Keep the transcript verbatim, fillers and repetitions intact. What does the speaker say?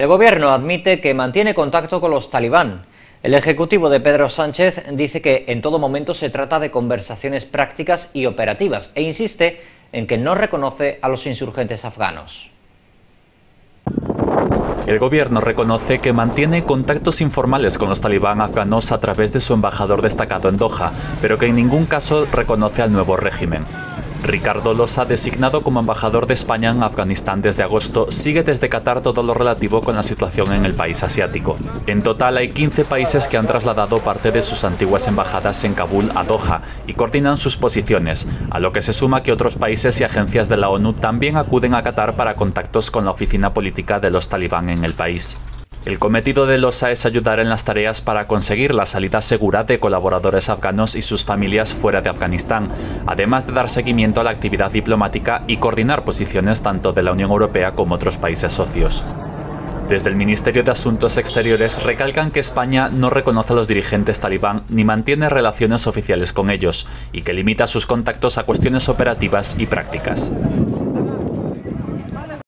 El gobierno admite que mantiene contacto con los talibán. El ejecutivo de Pedro Sánchez dice que en todo momento se trata de conversaciones prácticas y operativas e insiste en que no reconoce a los insurgentes afganos. El gobierno reconoce que mantiene contactos informales con los talibán afganos a través de su embajador destacado en Doha, pero que en ningún caso reconoce al nuevo régimen. Ricardo Loza, designado como embajador de España en Afganistán desde agosto, sigue desde Qatar todo lo relativo con la situación en el país asiático. En total hay quince países que han trasladado parte de sus antiguas embajadas en Kabul a Doha y coordinan sus posiciones, a lo que se suma que otros países y agencias de la ONU también acuden a Qatar para contactos con la oficina política de los talibán en el país. El cometido de Loza es ayudar en las tareas para conseguir la salida segura de colaboradores afganos y sus familias fuera de Afganistán, además de dar seguimiento a la actividad diplomática y coordinar posiciones tanto de la Unión Europea como otros países socios. Desde el Ministerio de Asuntos Exteriores recalcan que España no reconoce a los dirigentes talibán ni mantiene relaciones oficiales con ellos, y que limita sus contactos a cuestiones operativas y prácticas.